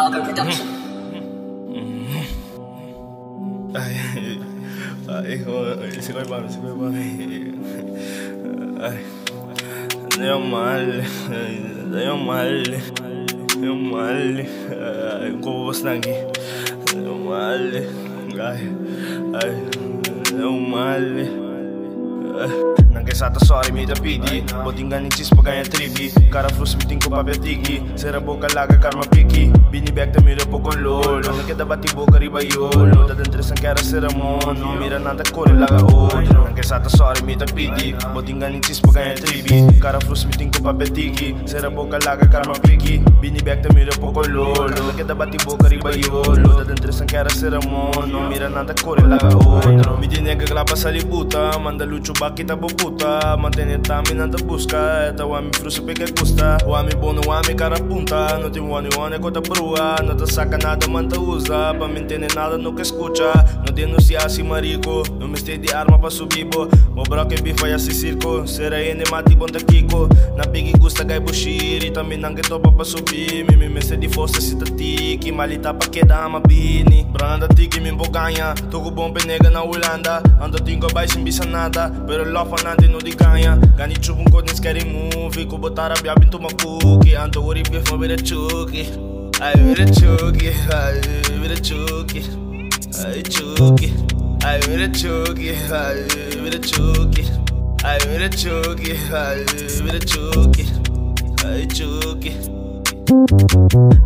Auger production. Ay, joder, Ay, deu mal. Como você tá aqui? Deu mal. Nag-resata, sorry, may tapidi. Boting ganichis pa ganyan tribi. Karafrus, miting ko papatigi. Serabo kalaga, karma piki. Binibag na mira po kong lolo. Nagkadabati po karibayolo. Tadandres ang kera seramono. Mira nata ko rin laga ojo. Nag-resata, sorry, may tapidi. Boting ganichis pa ganyan tribi. Karafrus, miting ko papatigi. Serabo kalaga, karma piki. Binibag na mira po kong lolo. Nagkadabati po karibayolo. Tadandres ang kera seramono. Mira nata ko rin laga ojo. Midinega klapa sa libuta. Mandalucho bakit abo puta. Mantenha tamina da busca. Eta o ami frusa pega custa. O ami bom no ami cara punta. Não tem one é cota brua. Não te saca nada, manta usa. Pra manter nada nunca escuta. Não denunciasse marico. Não mistei de arma pra subir bo. Mo broca bifa ya se circo. Será ene mati bonta kiko. Na big gusta gai bushiri. Também não que topa pra subir. Mimi mestre de força se tatiki. Malita pra que dá uma bini. Branda tiki me emboganha. Tô com bom penega na Holanda. Ando tingo baixo em bisanada. Pero lofa nante no de ganha. Gani chupa kodnis carry move. Ko botar a biab into my cookie. Anto ori beef mo bere chuki. Ai bere chuki.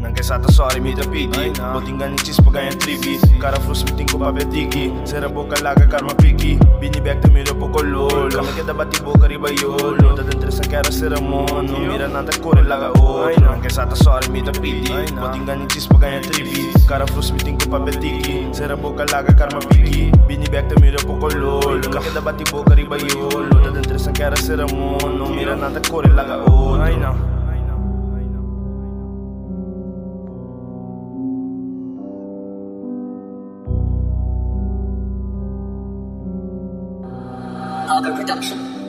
Nag-resata, sorry, may tapidi. Boting ganichis pa ganyan tribi. Karafrus, miting ko papetiki. Serabo kalaga, karma piki. Binibag na mira po ko lolo. Nagkadabati po karibayolo. Tadandres ang kera seramono. Mira nata ko rin laga ojo. Nag-resata, sorry, may tapidi. Boting ganichis pa ganyan tribi. Karafrus, miting ko papetiki. Serabo kalaga, karma piki. Binibag na mira po ko lolo. Nagkadabati po karibayolo. Tadandres ang kera seramono. Mira nata ko rin laga ojo. Auger production.